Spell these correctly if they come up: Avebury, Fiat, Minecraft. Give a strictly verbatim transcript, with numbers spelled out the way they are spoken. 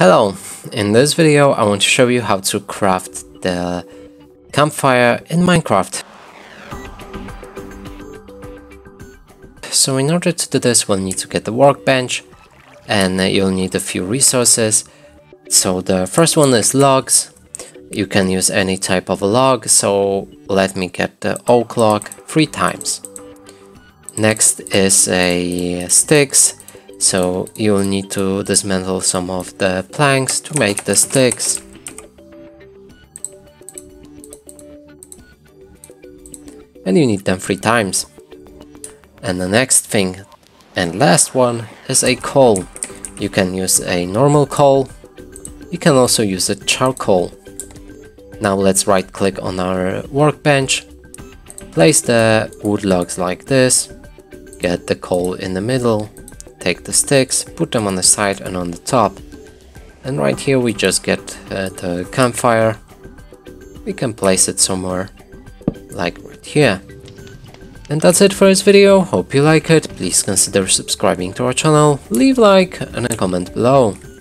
Hello, in this video I want to show you how to craft the campfire in Minecraft. So in order to do this, we'll need to get the workbench and you'll need a few resources. So the first one is logs. You can use any type of log, so let me get the oak log three times. Next is a sticks. So you'll need to dismantle some of the planks to make the sticks. And you need them three times. And the next thing and last one is a coal. You can use a normal coal. You can also use a charcoal. Now let's right click on our workbench. Place the wood logs like this. Get the coal in the middle. Take the sticks, put them on the side and on the top, and right here we just get uh, the campfire. We can place it somewhere like right here. And that's it for this video. Hope you like it. Please consider subscribing to our channel, leave a like and a comment below.